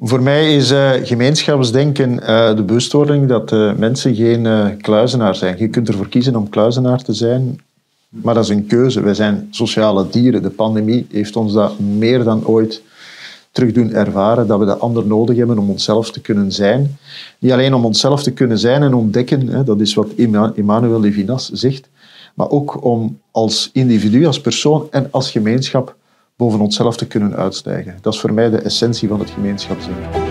Voor mij is gemeenschapsdenken de bewustwording dat mensen geen kluizenaar zijn. Je kunt ervoor kiezen om kluizenaar te zijn, maar dat is een keuze. Wij zijn sociale dieren. De pandemie heeft ons dat meer dan ooit terug doen ervaren, dat we de ander nodig hebben om onszelf te kunnen zijn. Niet alleen om onszelf te kunnen zijn en ontdekken, hè, dat is wat Emmanuel Levinas zegt, maar ook om als individu, als persoon en als gemeenschap boven onszelf te kunnen uitstijgen. Dat is voor mij de essentie van het gemeenschapsdenken.